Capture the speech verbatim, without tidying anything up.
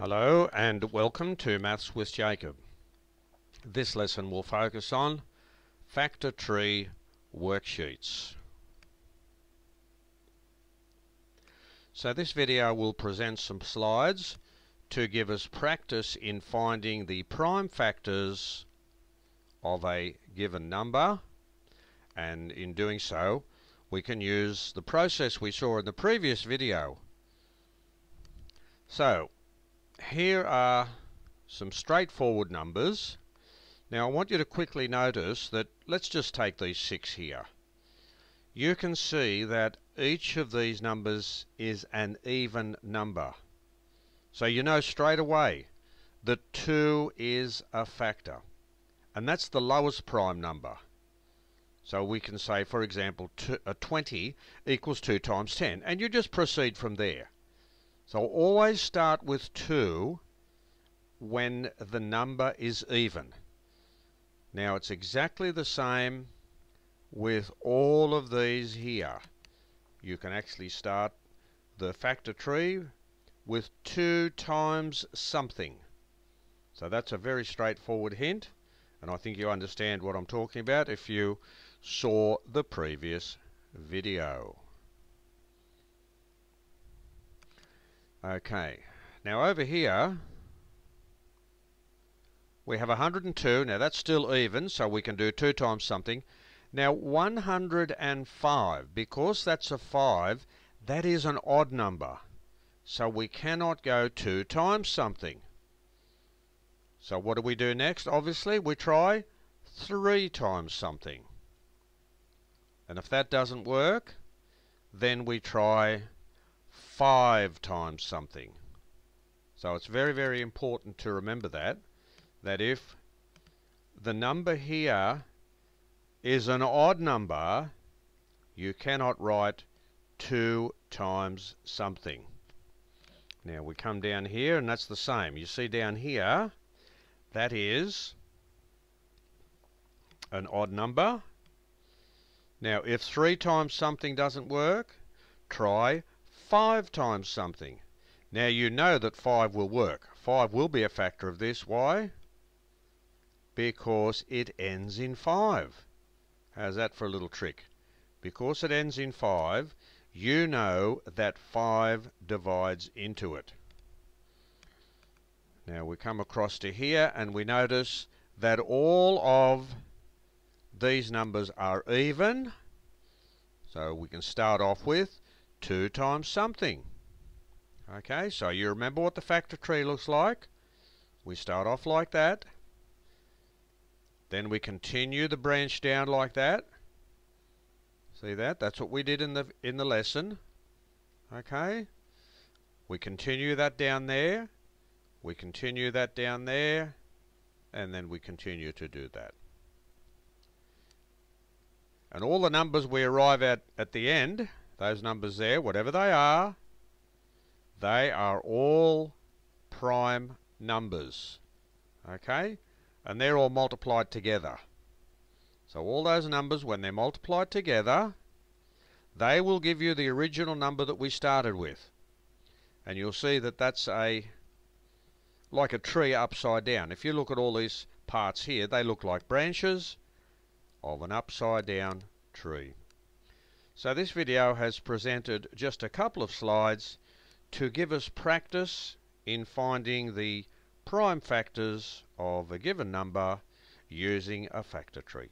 Hello and welcome to Maths with Jacob. This lesson will focus on factor tree worksheets. So this video will present some slides to give us practice in finding the prime factors of a given number, and in doing so we can use the process we saw in the previous video. So here are some straightforward numbers. Now I want you to quickly notice that, let's just take these six here. You can see that each of these numbers is an even number. So you know straight away that two is a factor. And that's the lowest prime number. So we can say, for example, twenty equals two times ten. And you just proceed from there. So always start with two when the number is even. Now it's exactly the same with all of these here. You can actually start the factor tree with two times something. So that's a very straightforward hint, and I think you understand what I'm talking about if you saw the previous video. Okay, now over here we have one hundred and two. Now that's still even, so we can do two times something. Now one hundred and five, because that's a five, that is an odd number, so we cannot go two times something. So what do we do next? Obviously we try three times something, and if that doesn't work, then we try five times something. So it's very very important to remember that that if the number here is an odd number, you cannot write two times something. Now we come down here, and that's the same. You see down here, that is an odd number. Now if three times something doesn't work, try five times something. Now you know that five will work. Five will be a factor of this. Why? Because it ends in five. How's that for a little trick? Because it ends in five, you know that five divides into it. Now we come across to here, and we notice that all of these numbers are even, so we can start off with two times something. Okay, so you remember what the factor tree looks like. We start off like that, then we continue the branch down like that. See that? That's what we did in the in the lesson. Okay, we continue that down there, we continue that down there, and then we continue to do that. And all the numbers we arrive at at the end, those numbers there, whatever they are, they are all prime numbers. Okay? And they're all multiplied together. So all those numbers, when they're multiplied together, they will give you the original number that we started with. And you'll see that that's a like a tree upside down. If you look at all these parts here, they look like branches of an upside down tree. So this video has presented just a couple of slides to give us practice in finding the prime factors of a given number using a factor tree.